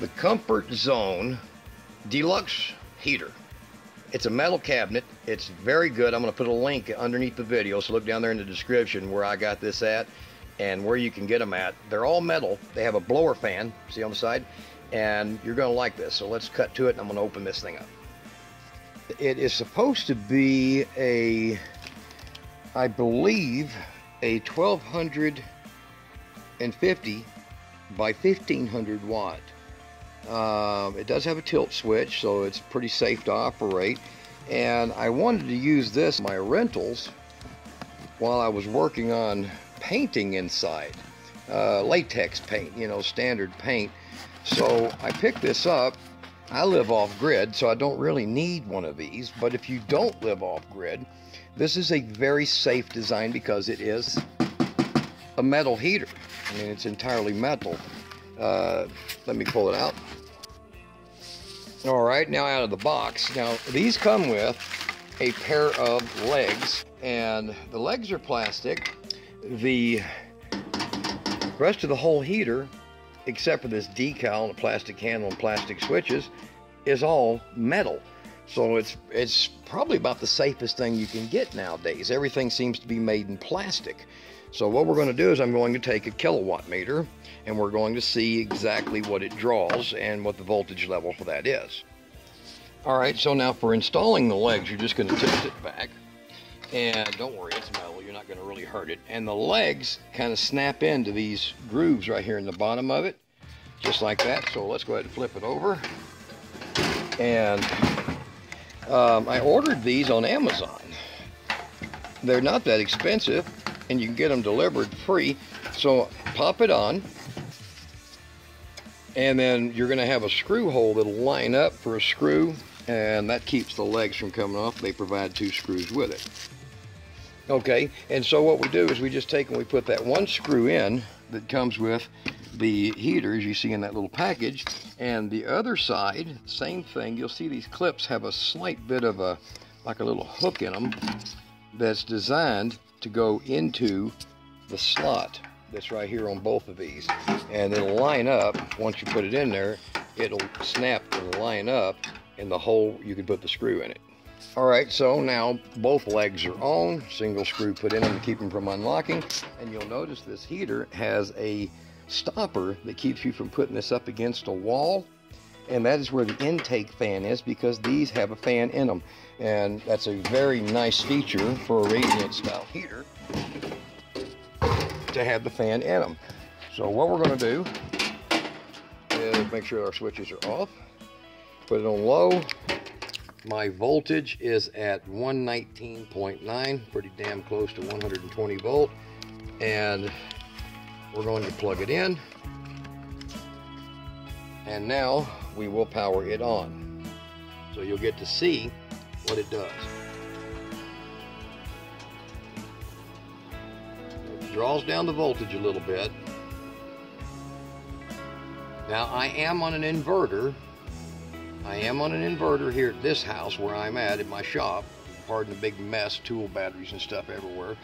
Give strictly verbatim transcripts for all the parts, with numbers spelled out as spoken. The Comfort Zone Deluxe Heater. It's a metal cabinet. It's very good. I'm going to put a link underneath the video, so look down there in the description where I got this at and where you can get them at. They're all metal. They have a blower fan, see on the side, and you're going to like this. So let's cut to it, and I'm going to open this thing up. It is supposed to be a, I believe, a twelve fifty by fifteen hundred watt. Um, it does have a tilt switch, so it's pretty safe to operate, and I wanted to use this in my rentals while I was working on painting inside, uh, latex paint, you know, standard paint. So I picked this up. I live off-grid, so I don't really need one of these, but if you don't live off-grid, this is a very safe design because it is a metal heater. I mean, it's entirely metal. Uh, let me pull it out. All right, now out of the box. Now, these come with a pair of legs, and the legs are plastic. The rest of the whole heater, except for this decal and a plastic handle and plastic switches, is all metal. So it's, it's probably about the safest thing you can get nowadays. Everything seems to be made in plastic. So what we're going to do is I'm going to take a kilowatt meter, and we're going to see exactly what it draws and what the voltage level for that is. All right, so now for installing the legs, you're just going to tilt it back. And don't worry, it's metal. You're not going to really hurt it. And the legs kind of snap into these grooves right here in the bottom of it, just like that. So let's go ahead and flip it over. And um, I ordered these on Amazon. They're not that expensive, and you can get them delivered free. So pop it on, and then you're going to have a screw hole that'll line up for a screw, and that keeps the legs from coming off. They provide two screws with it. Okay, and so what we do is we just take and we put that one screw in that comes with the heater, as you see in that little package, and the other side, same thing. You'll see these clips have a slight bit of a, like a little hook in them, that's designed to go into the slot that's right here on both of these, and it'll line up. Once you put it in there, it'll snap and line up, and the hole, you can put the screw in it. All right, so now both legs are on, single screw put in them to keep them from unlocking, and you'll notice this heater has a stopper that keeps you from putting this up against a wall, and that is where the intake fan is, because these have a fan in them, and that's a very nice feature for a radiant style heater, to have the fan in them. So what we're going to do is make sure our switches are off, put it on low. My voltage is at one nineteen point nine, pretty damn close to one hundred twenty volt, and we're going to plug it in, and now we will power it on, so you'll get to see what it does. It draws down the voltage a little bit. Now I am on an inverter. I am on an inverter here at this house where I'm at, in my shop. Pardon the big mess, tool batteries and stuff everywhere.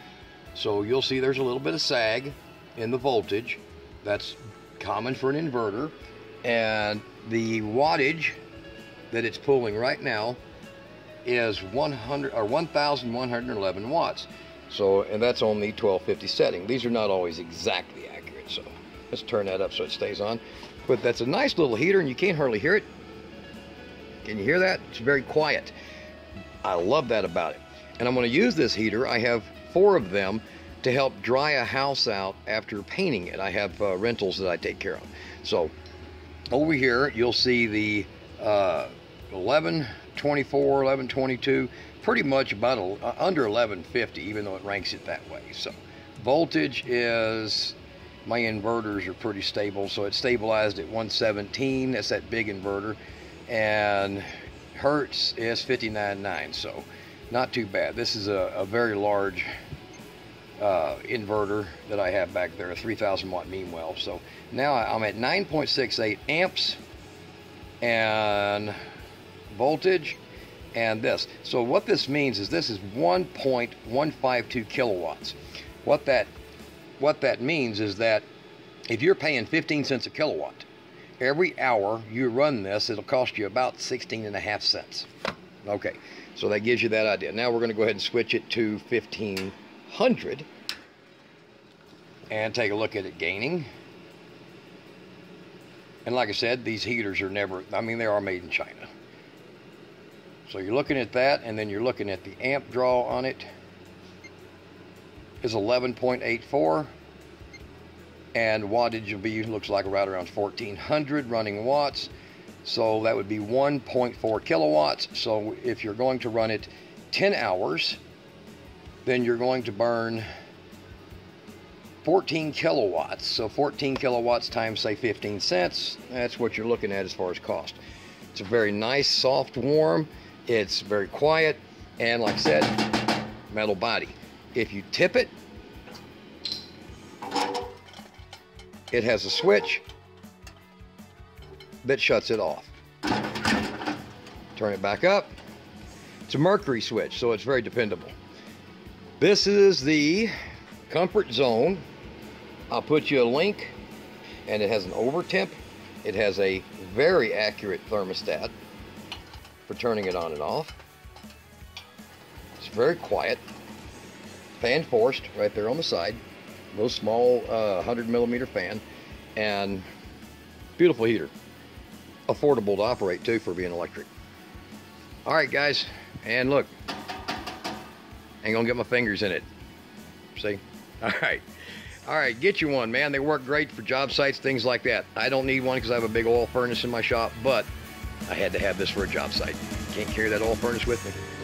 So you'll see there's a little bit of sag in the voltage. That's common for an inverter. And the wattage that it's pulling right now is one thousand one hundred eleven watts. So, and that's on the twelve fifty setting. These are not always exactly accurate. So let's turn that up so it stays on. But that's a nice little heater, and you can't hardly hear it. Can you hear that? It's very quiet. I love that about it. And I'm going to use this heater. I have four of them to help dry a house out after painting it. I have uh, rentals that I take care of. So over here, you'll see the uh, eleven twenty-four, eleven twenty-two, pretty much about a, uh, under eleven fifty, even though it ranks it that way. So voltage is... my inverters are pretty stable, so it stabilized at one seventeen. That's that big inverter. And hertz is fifty-nine point nine, so not too bad. This is a, a very large uh, inverter that I have back there, a three thousand watt Mean Well. So now I'm at nine point six eight amps and voltage and this. So what this means is this is one point one five two kilowatts. What that what that means is that if you're paying fifteen cents a kilowatt, every hour you run this, it'll cost you about sixteen and a half cents. Okay, so that gives you that idea. Now we're going to go ahead and switch it to fifteen hundred and take a look at it gaining. And like I said, these heaters are never, I mean, they are made in China. So you're looking at that, and then you're looking at the amp draw on it. It's eleven point eight four, and wattage will be, looks like right around fourteen hundred running watts. So that would be one point four kilowatts. So if you're going to run it ten hours, then you're going to burn fourteen kilowatts. So fourteen kilowatts times, say, fifteen cents, that's what you're looking at as far as cost. It's a very nice, soft, warm. It's very quiet, and like I said, metal body. If you tip it, it has a switch that shuts it off. Turn it back up. It's a mercury switch, so it's very dependable. This is the Comfort Zone. I'll put you a link, and it has an over temp. It has a very accurate thermostat for turning it on and off. It's very quiet. Fan forced right there on the side. Little small uh, one hundred millimeter fan, and beautiful heater. Affordable to operate too for being electric. All right, guys, and look, ain't gonna get my fingers in it. See? All right. All right, get you one, man. They work great for job sites, things like that. I don't need one because I have a big oil furnace in my shop, but I had to have this for a job site. Can't carry that oil furnace with me.